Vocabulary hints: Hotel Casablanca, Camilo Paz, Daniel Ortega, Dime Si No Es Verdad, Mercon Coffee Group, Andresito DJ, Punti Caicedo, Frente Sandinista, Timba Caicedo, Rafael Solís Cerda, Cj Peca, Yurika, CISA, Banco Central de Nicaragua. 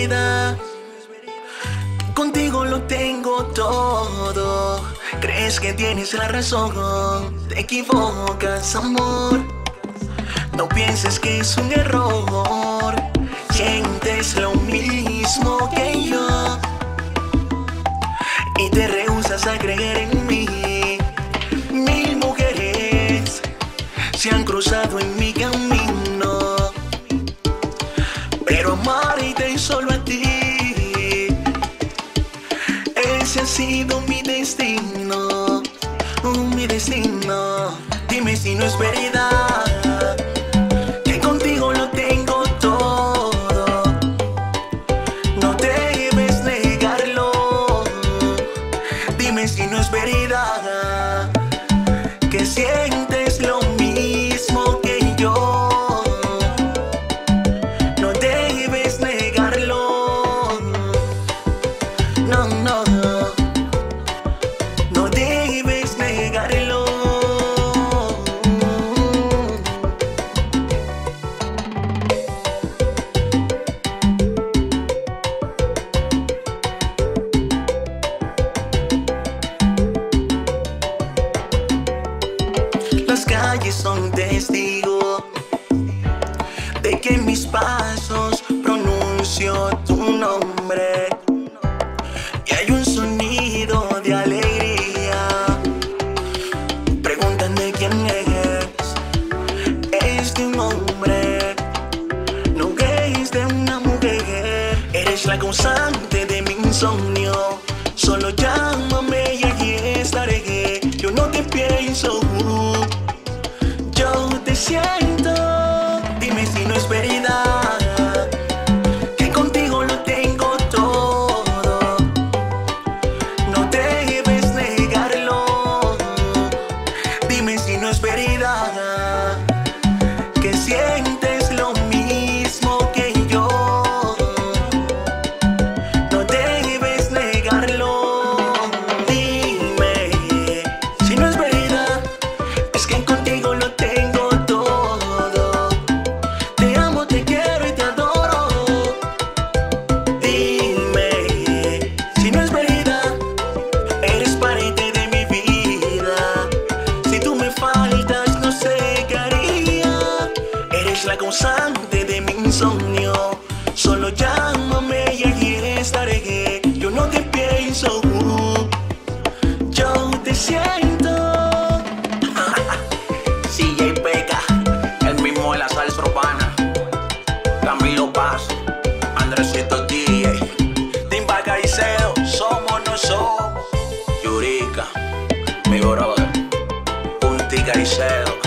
verdad. Contigo lo tengo todo. Crees que tienes la razón. Te equivocas, amor. No pienses que es un error. Sientes lo mismo que yo y te rehusas a creer en mí. Mil mujeres se han cruzado en mi camino, pero amarte solo a ti, ese ha sido mi destino, mi destino. Dime si no es verdad que contigo lo tengo todo. No debes negarlo. Dime si no es verdad que sientes lo mismo que yo. No debes negarlo. No, no, no debes negarlo. Las calles son testigo de que en mis pasos pronuncio tu nombre, y hay un sonido de alegría. Preguntan de quién es. Es de un hombre, no es de una mujer. Eres la causante de mi insomnio. Solo llámame y allí estaré. Yo no te pienso. Siento, dime si no es verdad que contigo lo tengo todo. No debes negarlo. Dime si no es verdad que sientes lo mismo que yo. No debes negarlo. Dime si no es verdad, es que contigo lo tengo. La causante de mi insomnio. Solo llámame y allí estaré. Yo no te pienso. Yo te siento. Cj Peca, el mismo de la salsa urbana. Camilo Paz, Andresito DJ, Timba Caicedo, somos nosotros. Yurika, mi brother, Punti Caicedo.